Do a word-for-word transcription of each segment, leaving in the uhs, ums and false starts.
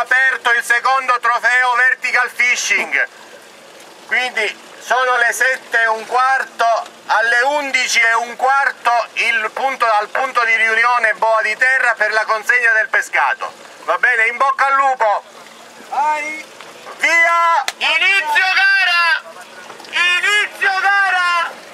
aperto il secondo trofeo vertical fishing, quindi sono le sette e un quarto, alle undici e un quarto il punto, al punto di riunione boa di terra per la consegna del pescato. Va bene, in bocca al lupo. Vai. Via, inizio gara, inizio gara.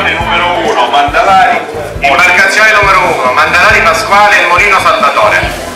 imbarcazione numero uno Mandalari. Imbarcazione numero uno Mandalari Pasquale e il Molino Saltatore.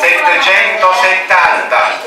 settecentosessanta.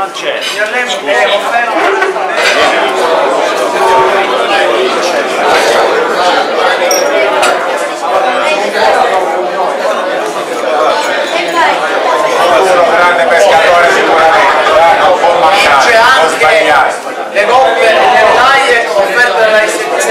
non c'è. Un grande pescatore sicuramente, non può mancare, non sbagliare. Le gomme e le taglie offerte dalla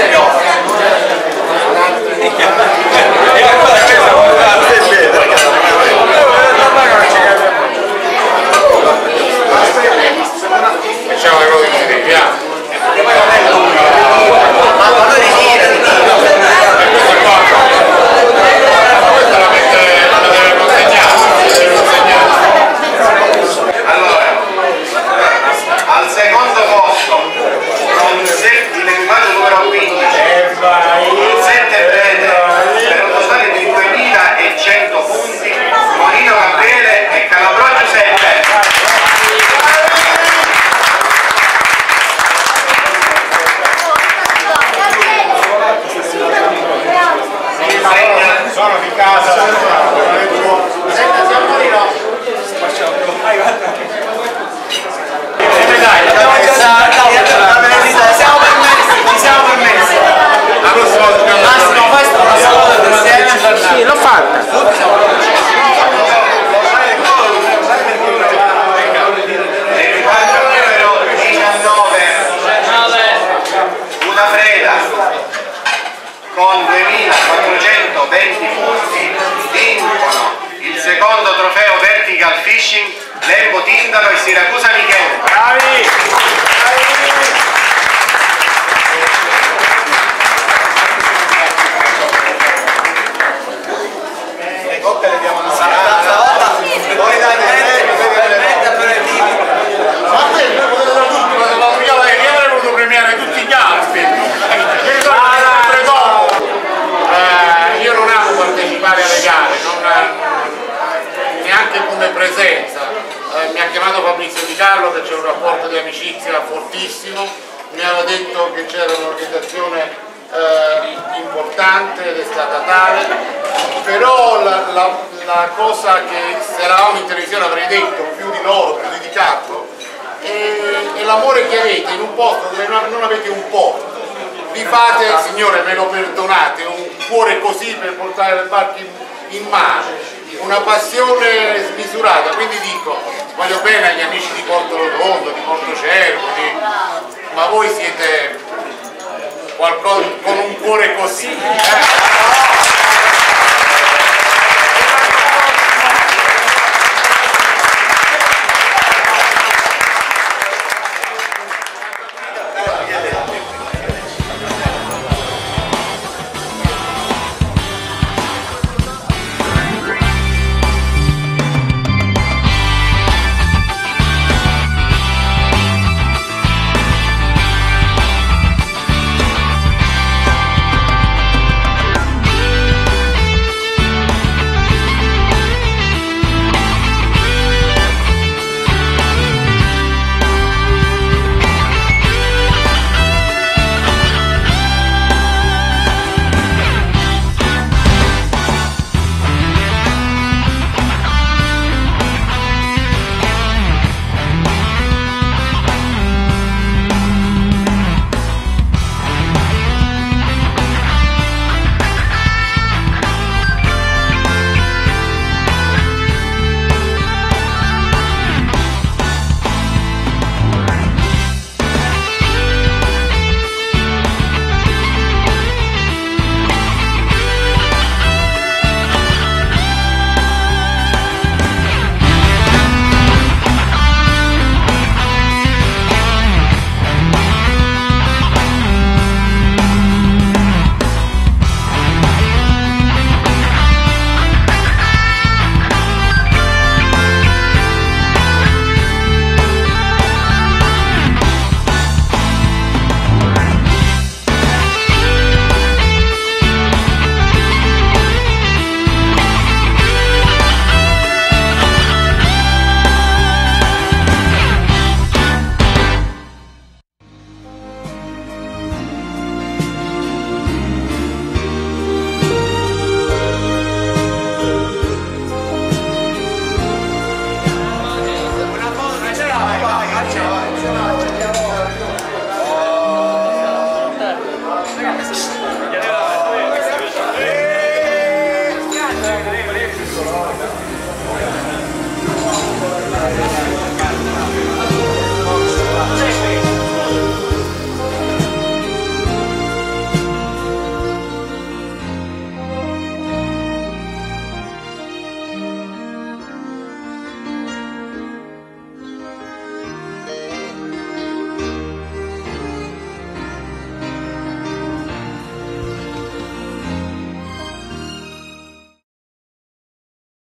con un cuore così.